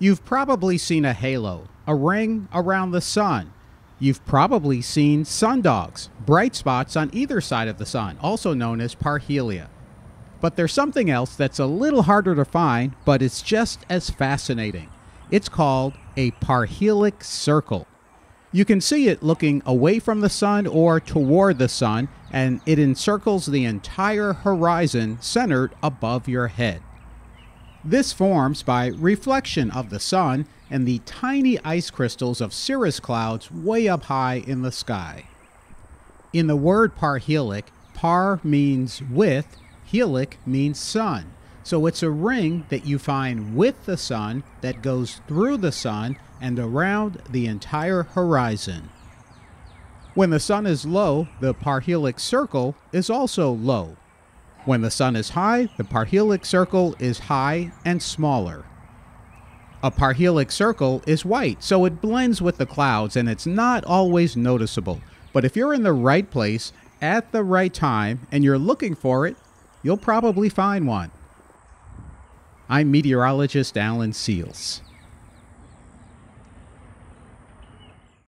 You've probably seen a halo, a ring around the sun. You've probably seen sundogs, bright spots on either side of the sun, also known as parhelia. But there's something else that's a little harder to find, but it's just as fascinating. It's called a parhelic circle. You can see it looking away from the sun or toward the sun, and it encircles the entire horizon centered above your head. This forms by reflection of the sun and the tiny ice crystals of cirrus clouds way up high in the sky. In the word parhelic, par means with, helic means sun. So it's a ring that you find with the sun that goes through the sun and around the entire horizon. When the sun is low, the parhelic circle is also low. When the sun is high, the parhelic circle is high and smaller. A parhelic circle is white, so it blends with the clouds and it's not always noticeable. But if you're in the right place at the right time and you're looking for it, you'll probably find one. I'm meteorologist Alan Sealls.